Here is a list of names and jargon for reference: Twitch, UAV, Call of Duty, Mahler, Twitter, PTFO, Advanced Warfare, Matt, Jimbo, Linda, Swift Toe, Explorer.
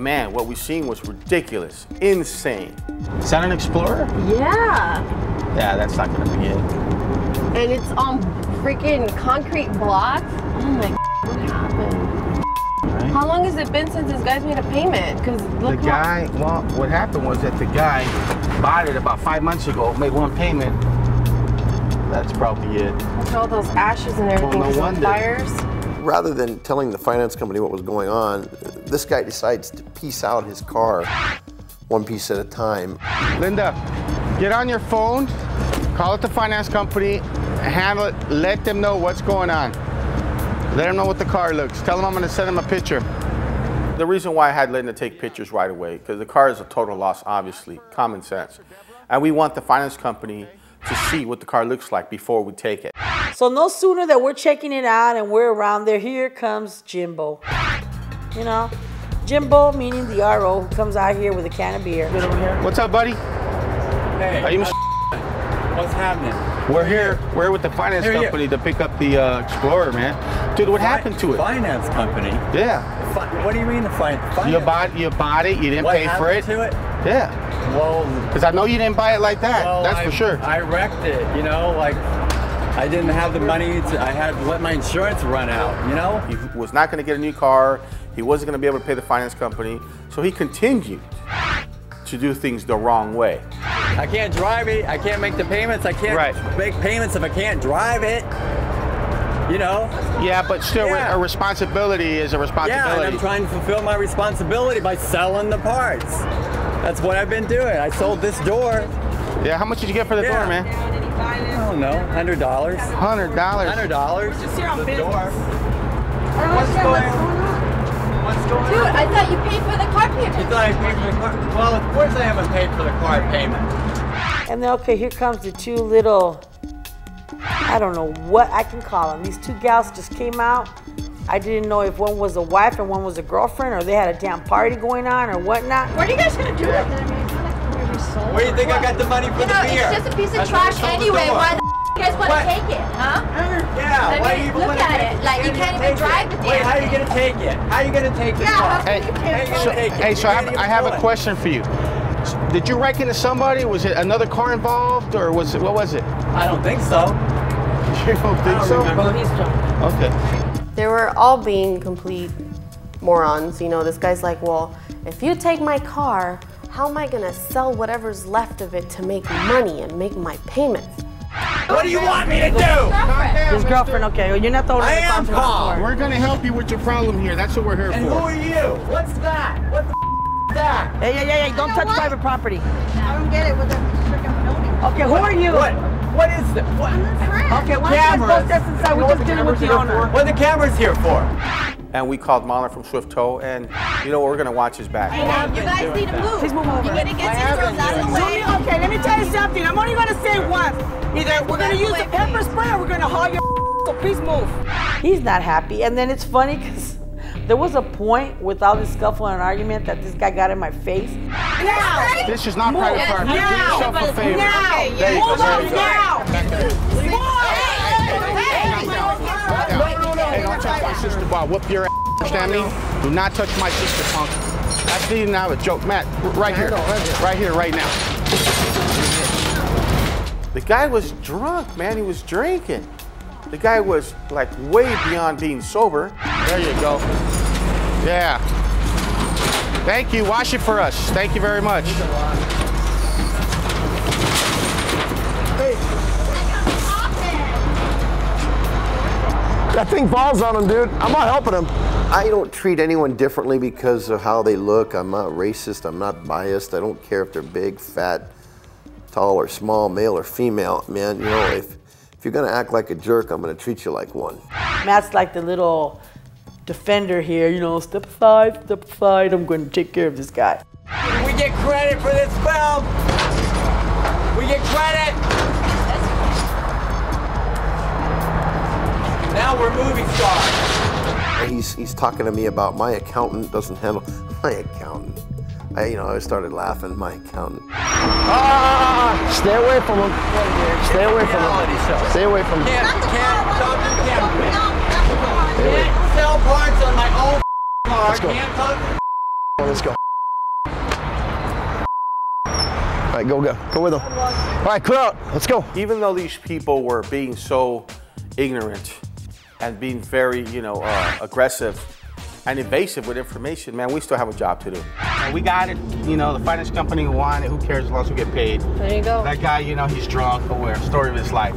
Man, what we seen was ridiculous, insane. Is that an Explorer? Yeah. Yeah, that's not gonna be it. And it's on freaking concrete blocks. Oh my God, what happened? Right. How long has it been since this guy's made a payment? Because the guy, well, what happened was that the guy bought it about 5 months ago, made one payment. That's probably it. Look at all those ashes and everything. Well, no wonder. Fires. Rather than telling the finance company what was going on, this guy decides to piece out his car one piece at a time. Linda, get on your phone, call up the finance company, handle it, let them know what's going on. Let them know what the car looks. Tell them I'm gonna send them a picture. The reason why I had Linda take pictures right away, because the car is a total loss, obviously, common sense. And we want the finance company to see what the car looks like before we take it. So no sooner that we're checking it out and we're around there, here comes Jimbo. You know, Jimbo meaning the RO who comes out here with a can of beer. Get over here. What's up, buddy? Hey. Are you what's happening? We're here. We're with the finance company to pick up the Explorer, man. Dude, what happened to it? Finance company? Yeah. What do you mean the finance? You bought it. You didn't pay for it. What happened to it? Yeah. Well, because I know you didn't buy it like that. Well, that's for sure. I wrecked it. You know, like. I didn't have the money to, I had to let my insurance run out, you know? He was not gonna get a new car, he wasn't gonna be able to pay the finance company, so he continued to do things the wrong way. I can't drive it, I can't make the payments, I can't make payments if I can't drive it, you know? Yeah, but still a responsibility is a responsibility. Yeah, and I'm trying to fulfill my responsibility by selling the parts. That's what I've been doing, I sold this door. Yeah, how much did you get for the door, man? I don't know, $100. $100? $100. Just here on the door. What's going on? Dude, I thought you paid for the car payment. You thought I paid for the car? Well, of course I haven't paid for the car payment. And then, okay, here comes the two little, I don't know what I can call them. These two gals just came out. I didn't know if one was a wife and one was a girlfriend, or they had a damn party going on or whatnot. What are you guys going to do with them? Where do you think I got the money for the beer? It's just a piece of trash anyway. Why the you guys want to take it, huh? Yeah, why do you look at it? Like, you can't even drive the damn thing. Wait, how are you going to take it? How are you going to take this car? Hey, so I have a question for you. Did you wreck into somebody? Was it another car involved, or was it, what was it? I don't think so. You don't think so? Well, he's drunk. Okay. They were all being complete morons. You know, this guy's like, well, if you take my car, how am I gonna sell whatever's left of it to make money and make my payments? What do you want me to do? His girlfriend, okay. Well, you're not the one. I am calm. We're gonna help you with your problem here. That's what we're here for. And who are you? What's that? What the is that? Hey, don't touch private property. I don't get it with the freaking building. Okay, who are you? What is this? What? I'm the friend. Okay, why don't you both just inside? We're just dealing with the owner. What are the cameras here for? And we called Mahler from Swift Toe, and you know what, we're gonna watch his back. You guys need to move. Please move over. You need to get yourselves out of the way. Okay, let me tell you something. I'm only gonna say once. Either we're gonna use the pepper spray or we're gonna haul your so please move. He's not happy. And then it's funny because there was a point with all this scuffle and argument that this guy got in my face. Now! This is not private party. Do yourself a favor. Now! Move on now! Sister, boy, whoop your ass, understand me? Do not touch my sister, punk. That's even not a joke. Matt, right here, right now. The guy was drunk, man. He was drinking. The guy was like way beyond being sober. There you go. Yeah. Thank you. Wash it for us. Thank you very much. That thing falls on him, dude. I'm not helping him. I don't treat anyone differently because of how they look. I'm not racist. I'm not biased. I don't care if they're big, fat, tall or small, male or female. Man, you know, if you're gonna act like a jerk, I'm gonna treat you like one. Matt's like the little defender here, you know, step aside, I'm gonna take care of this guy. We get credit for this film. We get credit. Now we're movie stars. He's talking to me about my accountant doesn't handle my accountant. I started laughing. My accountant. Stay away from him. Stay away from him. Stay away from him. Can't sell parts on my own car. Can't talk to Let's go. All right, go with them. All right, clear out, let's go. Even though these people were being so ignorant and being very, aggressive and invasive with information, man, we still have a job to do. We got it, the finance company wanted, who cares as long as we get paid. There you go. That guy, he's drunk, aware, story of his life.